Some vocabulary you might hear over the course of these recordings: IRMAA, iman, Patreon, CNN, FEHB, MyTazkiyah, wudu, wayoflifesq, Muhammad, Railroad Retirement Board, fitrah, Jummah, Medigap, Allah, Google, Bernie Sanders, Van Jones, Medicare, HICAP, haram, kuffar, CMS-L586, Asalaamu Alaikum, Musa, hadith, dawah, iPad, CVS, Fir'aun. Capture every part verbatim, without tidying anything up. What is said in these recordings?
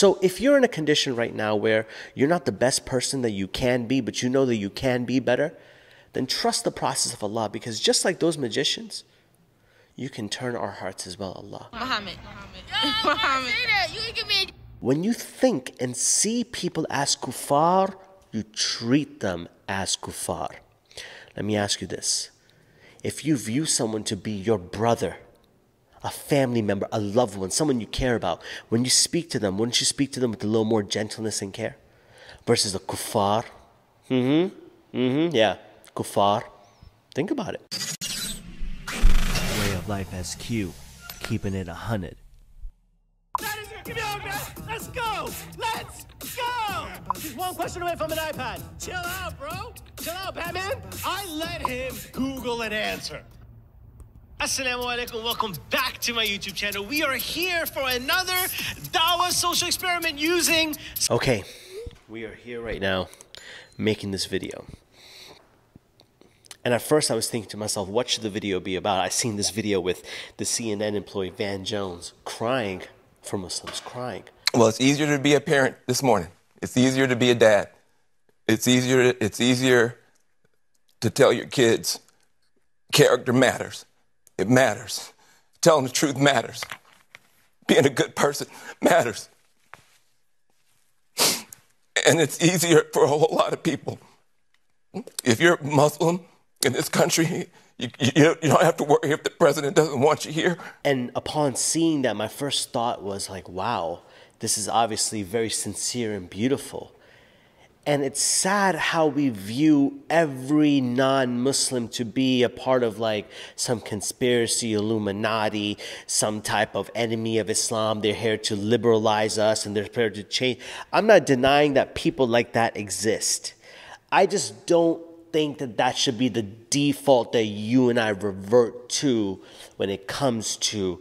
So if you're in a condition right now where you're not the best person that you can be, but you know that you can be better, then trust the process of Allah, because just like those magicians, you can turn our hearts as well, Allah. Muhammad. Muhammad. When you think and see people as kuffar, you treat them as kuffar. Let me ask you this. If you view someone to be your brother, a family member, a loved one, someone you care about, when you speak to them, wouldn't you speak to them with a little more gentleness and care? Versus a kuffar. Mm-hmm. Mm-hmm. Yeah. Kuffar. Think about it. Way of Life S Q. Keeping it a hundred. Let's go! Let's go! He's one question away from an iPad. Chill out, bro. Chill out, Batman. I let him Google an answer. Asalaamu Alaikum, welcome back to my YouTube channel. We are here for another Dawah social experiment using... Okay, we are here right now making this video. And at first I was thinking to myself, what should the video be about? I seen this video with the C N N employee Van Jones crying for Muslims, crying. Well, it's easier to be a parent this morning. It's easier to be a dad. It's easier, it's easier to tell your kids character matters. It matters. Telling the truth matters. Being a good person matters. And it's easier for a whole lot of people. If you're Muslim in this country, You, you, you don't have to worry if the president doesn't want you here. And upon seeing that, my first thought was like, wow, this is obviously very sincere and beautiful. And it's sad how we view every non-Muslim to be a part of like some conspiracy, Illuminati, some type of enemy of Islam. They're here to liberalize us and they're here to change. I'm not denying that people like that exist. I just don't think that that should be the default that you and I revert to when it comes to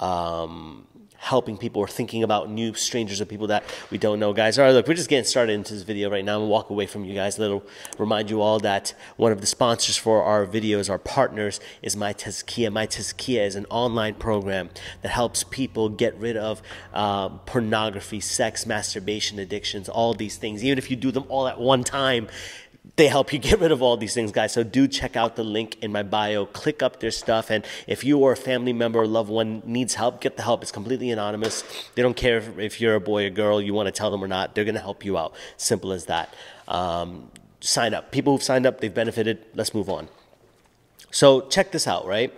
um, helping people or thinking about new strangers or people that we don't know, guys. All right, look, we're just getting started into this video right now. I'm gonna walk away from you guys. Little remind you all that one of the sponsors for our videos, our partners, is MyTazkiyah. MyTazkiyah is an online program that helps people get rid of uh, pornography, sex, masturbation, addictions, all these things. Even if you do them all at one time, they help you get rid of all these things, guys. So do check out the link in my bio. Click up their stuff. And if you or a family member or loved one needs help, get the help. It's completely anonymous. They don't care if, if you're a boy or girl, you want to tell them or not. They're going to help you out. Simple as that. Um, sign up. People who've signed up, they've benefited. Let's move on. So check this out, right?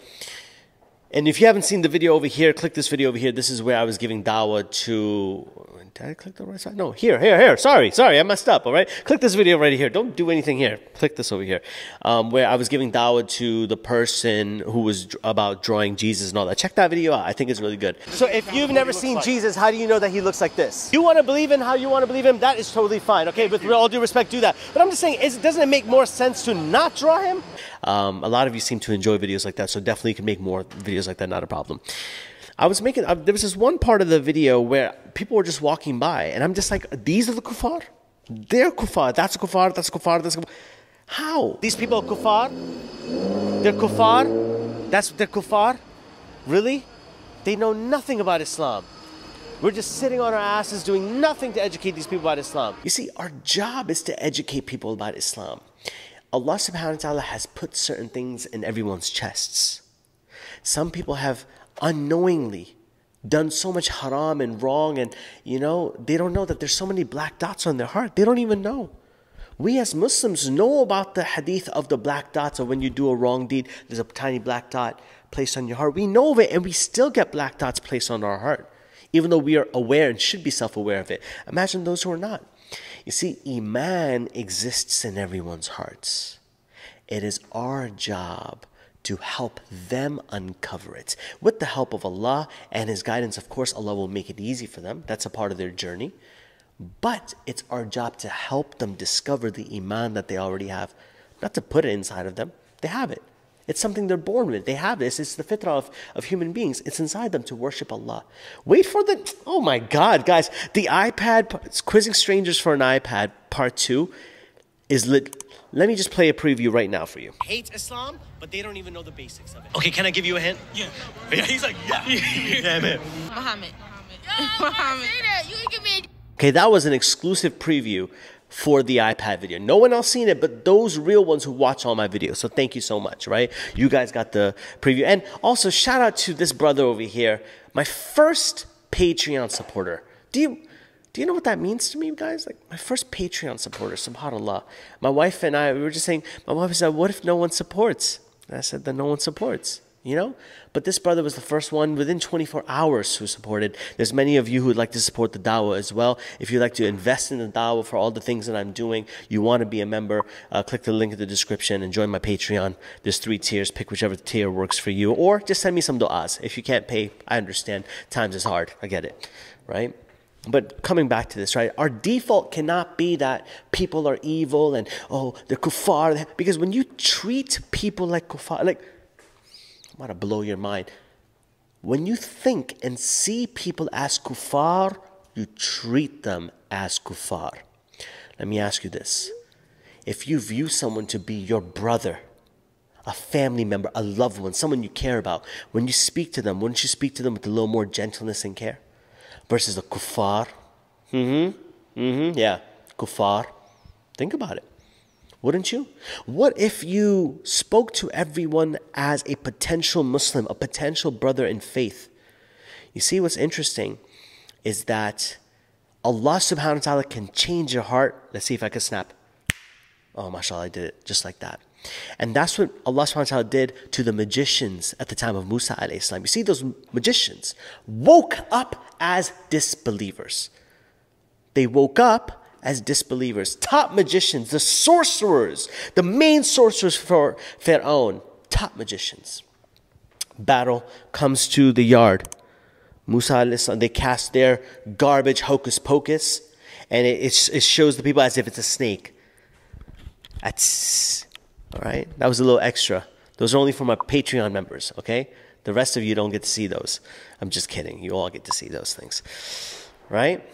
And if you haven't seen the video over here, click this video over here. This is where I was giving dawah to... Did I click the right side? No, here, here, here. Sorry, sorry, I messed up, all right? Click this video right here. Don't do anything here. Click this over here, um, where I was giving dawah to the person who was about drawing Jesus and all that. Check that video out. I think it's really good. So if you've never seen Jesus, how do you know that he looks like this? You want to believe in how you want to believe him? That is totally fine, okay? With all due respect, do that. But I'm just saying, is, doesn't it make more sense to not draw him? Um, a lot of you seem to enjoy videos like that, so definitely you can make more videos like that, not a problem. I was making, I, there was this one part of the video where people were just walking by, and I'm just like, these are the kuffar? They're kuffar. That's kuffar, that's kuffar, that's kuffar. How? These people are kuffar? They're kuffar? That's, they're kuffar? Really? They know nothing about Islam. We're just sitting on our asses doing nothing to educate these people about Islam. You see, our job is to educate people about Islam. Allah subhanahu wa ta'ala has put certain things in everyone's chests. Some people have unknowingly done so much haram and wrong, and you know, they don't know that there's so many black dots on their heart. They don't even know. We as Muslims know about the hadith of the black dots, or when you do a wrong deed, there's a tiny black dot placed on your heart. We know of it, and we still get black dots placed on our heart, even though we are aware and should be self-aware of it. Imagine those who are not. You see, Iman exists in everyone's hearts. It is our job to help them uncover it. With the help of Allah and His guidance, of course, Allah will make it easy for them. That's a part of their journey. But it's our job to help them discover the Iman that they already have. Not to put it inside of them. They have it. It's something they're born with. They have this. It's the fitrah of, of human beings. It's inside them to worship Allah. Wait for the... Oh my God, guys. The iPad... Quizzing Strangers for an iPad, part two, is lit... Let me just play a preview right now for you. Hates Islam, but they don't even know the basics of it. Okay, can I give you a hint? Yeah. Yeah, he's like, yeah, yeah, man. Muhammad. Muhammad. Yo, Muhammad. You give me a Okay, that was an exclusive preview for the iPad video. No one else seen it, but those real ones who watch all my videos. So thank you so much, right? You guys got the preview. And also shout out to this brother over here, my first Patreon supporter. Do you, do you know what that means to me, guys? Like, my first Patreon supporter, subhanAllah. My wife and I, we were just saying, my wife said, what if no one supports? And I said, then no one supports. You know, but this brother was the first one within twenty-four hours who supported. There's many of you who would like to support the dawah as well. If you'd like to invest in the dawah for all the things that I'm doing, you want to be a member, uh, click the link in the description and join my Patreon. There's three tiers. Pick whichever tier works for you, or just send me some du'as. If you can't pay, I understand. Times is hard. I get it, right? But coming back to this, right, our default cannot be that people are evil and, oh, they're kuffar. Because when you treat people like kuffar, like, I'm going to blow your mind. When you think and see people as kuffar, you treat them as kuffar. Let me ask you this. If you view someone to be your brother, a family member, a loved one, someone you care about, when you speak to them, wouldn't you speak to them with a little more gentleness and care? Versus a kuffar. Mm-hmm. Mm-hmm. Yeah. Kuffar. Think about it. Wouldn't you? What if you spoke to everyone as a potential Muslim, a potential brother in faith? You see, what's interesting is that Allah subhanahu wa ta'ala can change your heart. Let's see if I can snap. Oh, mashallah, I did it just like that. And that's what Allah subhanahu wa ta'ala did to the magicians at the time of Musa alayhi salam. You see, those magicians woke up as disbelievers. They woke up as disbelievers. Top magicians, the sorcerers, the main sorcerers for Fir'aun, top magicians. Battle comes to the yard. Musa alayhi salam, they cast their garbage hocus pocus, and it, it, it shows the people as if it's a snake. That's, all right? That was a little extra. Those are only for my Patreon members, okay? The rest of you don't get to see those. I'm just kidding. You all get to see those things, right?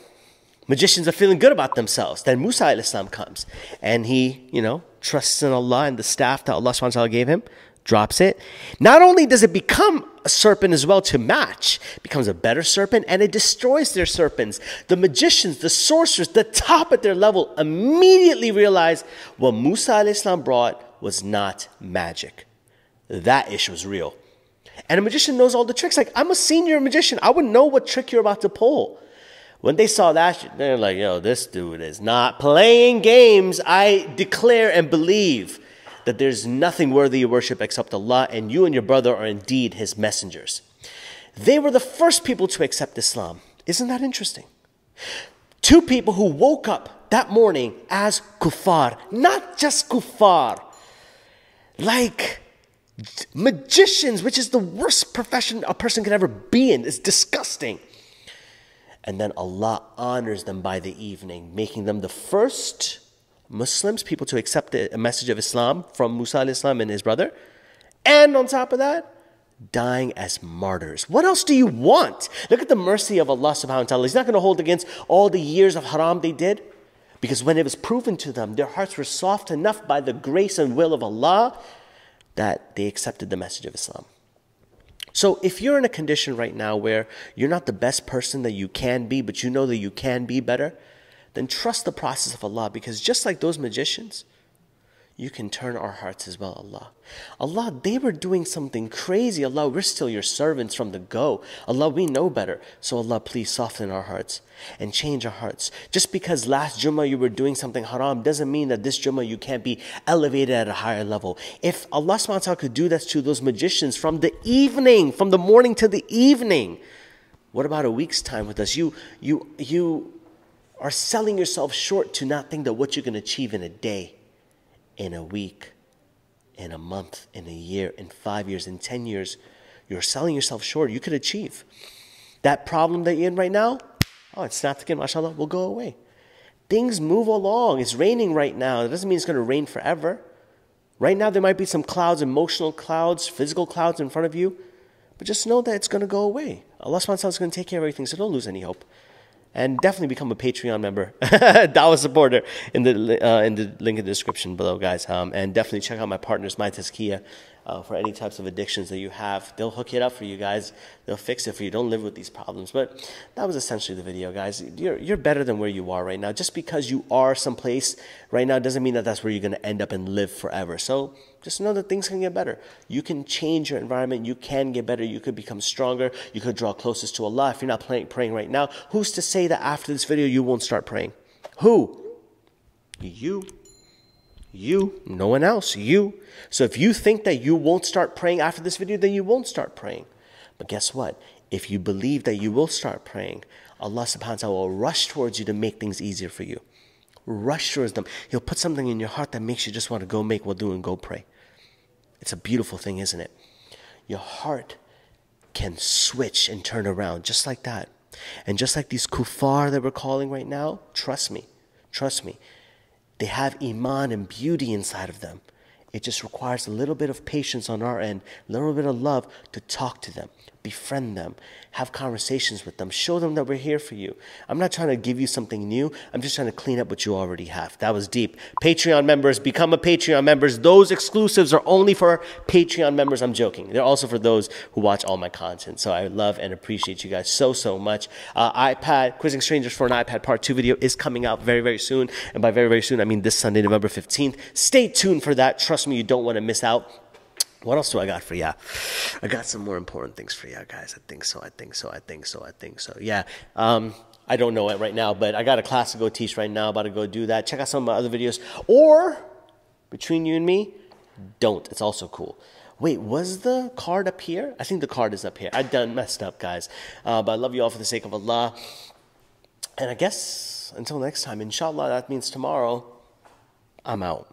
Magicians are feeling good about themselves. Then Musa alayhi salam comes and he, you know, trusts in Allah and the staff that Allah subhanahu wa ta'ala gave him, drops it. Not only does it become a serpent as well to match, it becomes a better serpent, and it destroys their serpents. The magicians, the sorcerers, the top at their level immediately realize what Musa alayhi salam brought was not magic. That issue was real. And a magician knows all the tricks. Like, I'm a senior magician. I would know what trick you're about to pull. When they saw that, they're like, yo, this dude is not playing games. I declare and believe that there's nothing worthy of worship except Allah, and you and your brother are indeed his messengers. They were the first people to accept Islam. Isn't that interesting? Two people who woke up that morning as kuffar. Not just kuffar. Like magicians, which is the worst profession a person could ever be in. It's disgusting. And then Allah honors them by the evening, making them the first Muslims, people to accept the message of Islam from Musa alayhi salam and his brother. And on top of that, dying as martyrs. What else do you want? Look at the mercy of Allah subhanahu wa ta'ala. He's not going to hold against all the years of haram they did. Because when it was proven to them, their hearts were soft enough by the grace and will of Allah that they accepted the message of Islam. So if you're in a condition right now where you're not the best person that you can be, but you know that you can be better, then trust the process of Allah, because just like those magicians, you can turn our hearts as well, Allah. Allah, they were doing something crazy. Allah, we're still your servants from the go. Allah, we know better. So Allah, please soften our hearts and change our hearts. Just because last Jummah you were doing something haram doesn't mean that this Jummah you can't be elevated at a higher level. If Allah subhanahu wa ta'ala could do that to those magicians from the evening, from the morning to the evening, what about a week's time with us? You, you, you are selling yourself short to not think that what you can achieve in a day, in a week, in a month, in a year, in five years, in ten years, you're selling yourself short. You could achieve. That problem that you're in right now, oh, it's not again, mashallah, will go away. Things move along. It's raining right now. It doesn't mean it's going to rain forever. Right now, there might be some clouds, emotional clouds, physical clouds in front of you, but just know that it's going to go away. Allah subhanahu wa ta'ala is going to take care of everything, so don't lose any hope. And definitely become a Patreon member, Dawah supporter, in the, uh, in the link in the description below, guys. Um, and definitely check out my partners, MyTazkiyah. uh, for any types of addictions that you have. They'll hook it up for you guys. They'll fix it for you. Don't live with these problems. But that was essentially the video, guys. You're, you're better than where you are right now. Just because you are someplace right now doesn't mean that that's where you're going to end up and live forever. So just know that things can get better. You can change your environment. You can get better. You could become stronger. You could draw closest to Allah. If you're not praying, praying right now, who's to say that after this video you won't start praying? Who? You. You. No one else. You. So if you think that you won't start praying after this video, then you won't start praying. But guess what? If you believe that you will start praying, Allah subhanahu wa ta'ala will rush towards you to make things easier for you. Rush towards them. He'll put something in your heart that makes you just want to go make wudu and go pray. It's a beautiful thing, isn't it? Your heart can switch and turn around just like that. And just like these kuffar that we're calling right now, trust me, trust me, they have iman and beauty inside of them. It just requires a little bit of patience on our end, a little bit of love to talk to them, befriend them, have conversations with them, show them that we're here for you. I'm not trying to give you something new. I'm just trying to clean up what you already have. That was deep. Patreon members, become a Patreon members. Those exclusives are only for Patreon members. I'm joking. They're also for those who watch all my content. So I love and appreciate you guys so, so much. Uh, iPad, Quizzing Strangers for an iPad part two video is coming out very, very soon. And by very, very soon, I mean this Sunday, November fifteenth. Stay tuned for that. Trust me, you don't want to miss out. What else do I got for ya? I got some more important things for ya, guys. I think so, I think so, I think so, I think so. Yeah, um, I don't know it right now, but I got a class to go teach right now. About to go do that. Check out some of my other videos. Or, between you and me, don't. It's also cool. Wait, was the card up here? I think the card is up here. I done messed up, guys. Uh, but I love you all for the sake of Allah. And I guess, until next time, inshallah, that means tomorrow, I'm out.